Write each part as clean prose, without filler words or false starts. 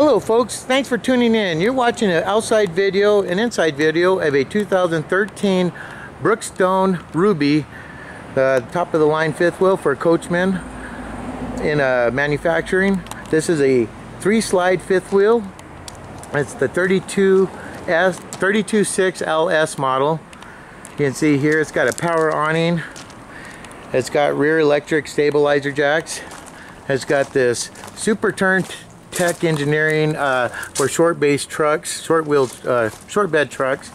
Hello folks, thanks for tuning in. You're watching an outside video, an inside video of a 2013 Brookstone Ruby, top of the line fifth wheel for Coachmen in manufacturing. This is a 3-slide fifth wheel. It's the 326LS model. You can see here it's got a power awning. It's got rear electric stabilizer jacks. It's got this Super Turn Tech engineering for short base trucks, short bed trucks.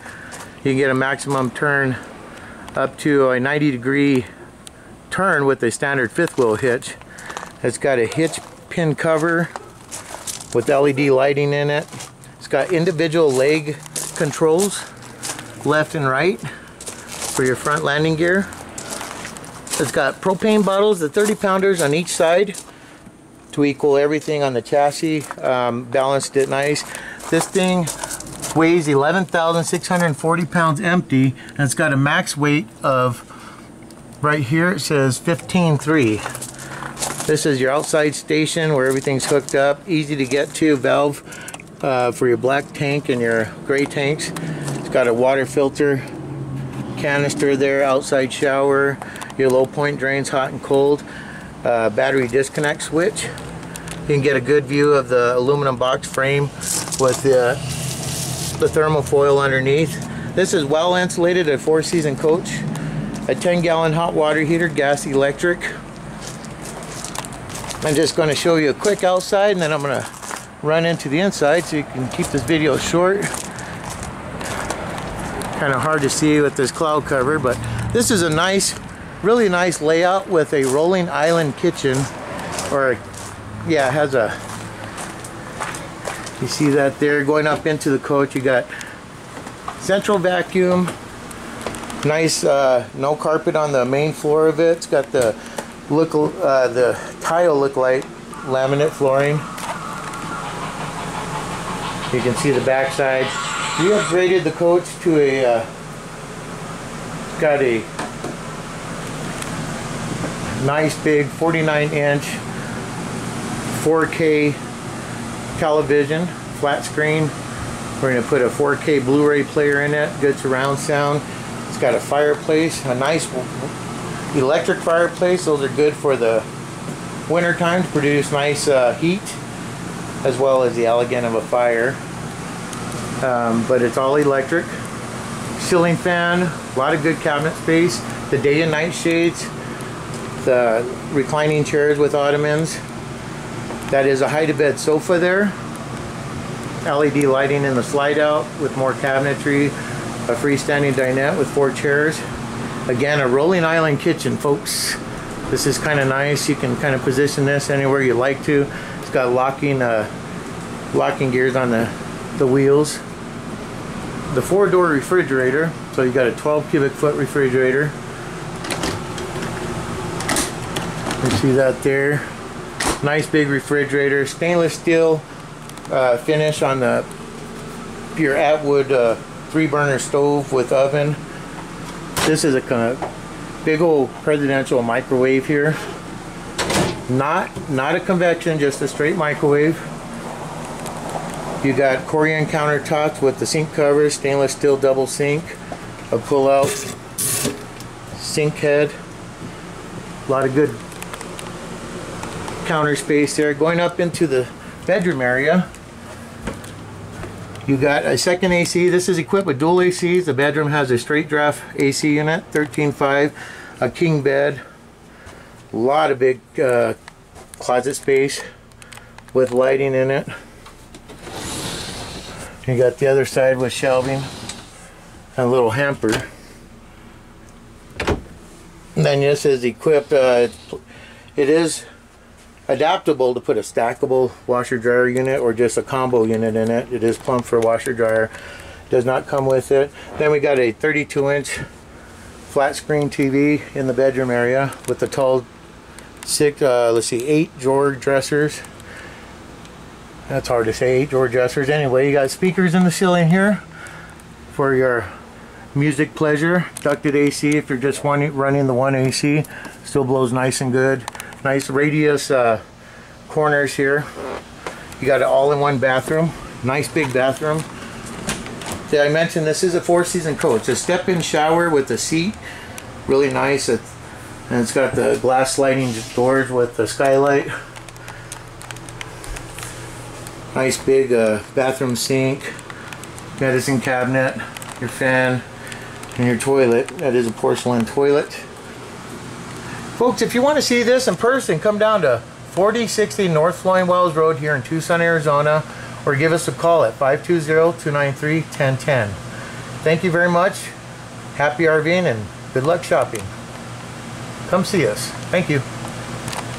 You can get a maximum turn up to a 90-degree turn with a standard fifth wheel hitch. It's got a hitch pin cover with LED lighting in it. It's got individual leg controls, left and right, for your front landing gear. It's got propane bottles, the 30-pounders on each side, to equal everything on the chassis. Balanced it nice. This thing weighs 11,640 pounds empty, and it's got a max weight of, right here it says 15.3. This is your outside station where everything's hooked up, easy to get to, valve for your black tank and your gray tanks. It's got a water filter canister there, outside shower, your low point drains hot and cold. Battery disconnect switch. You can get a good view of the aluminum box frame with the thermal foil underneath. This is well insulated, a 4-season coach, a 10-gallon hot water heater, gas electric. I'm just going to show you a quick outside and then I'm going to run into the inside so you can keep this video short. Kind of hard to see with this cloud cover, but this is a nice, really nice layout with a rolling island kitchen, or yeah, it has a, you see that there going up into the coach. You got central vacuum, nice no carpet on the main floor of it. It's got the look, the tile look like laminate flooring. You can see the backside. We upgraded the coach to a got a nice big 49-inch 4K television, flat screen. We're going to put a 4K Blu-ray player in it, good surround sound. It's got a fireplace, a nice electric fireplace. Those are good for the winter time to produce nice heat, as well as the elegance of a fire. But it's all electric. Ceiling fan, a lot of good cabinet space. The day and night shades. The reclining chairs with ottomans. That is a hide-to-bed sofa there. LED lighting in the slide-out with more cabinetry. A freestanding dinette with 4 chairs. Again, a rolling island kitchen, folks. This is kind of nice. You can kind of position this anywhere you like to. It's got locking gears on the wheels. The 4-door refrigerator. So you got a 12 cubic foot refrigerator. You see that there. Nice big refrigerator, stainless steel finish on the Pure Atwood 3-burner stove with oven. This is a kind of big old presidential microwave here. Not a convection, just a straight microwave. You got Corian countertops with the sink covers, stainless steel double sink, a pull-out sink head. A lot of good counter space there. Going up into the bedroom area, you got a second AC. This is equipped with dual ACs. The bedroom has a straight draft AC unit, 13.5, a king bed, a lot of big closet space with lighting in it. You got the other side with shelving and a little hamper. And then this is equipped, it is adaptable to put a stackable washer dryer unit or just a combo unit in it. It is plumbed for washer dryer, does not come with it. Then we got a 32-inch flat screen TV in the bedroom area with the tall 8 drawer dressers. That's hard to say, 8 drawer dressers. Anyway, you got speakers in the ceiling here for your music pleasure. Ducted AC if you're just running the one AC, still blows nice and good. Nice radius corners here. You got an all-in-one bathroom, nice big bathroom. Did I mention this is a four-season coach? It's a step-in shower with a seat, really nice. And it's got the glass sliding doors with the skylight. Nice big bathroom sink, medicine cabinet, your fan, and your toilet. That is a porcelain toilet. Folks, if you want to see this in person, come down to 4060 North Flowing Wells Road here in Tucson, Arizona, or give us a call at 520-293-1010. Thank you very much. Happy RVing and good luck shopping. Come see us. Thank you.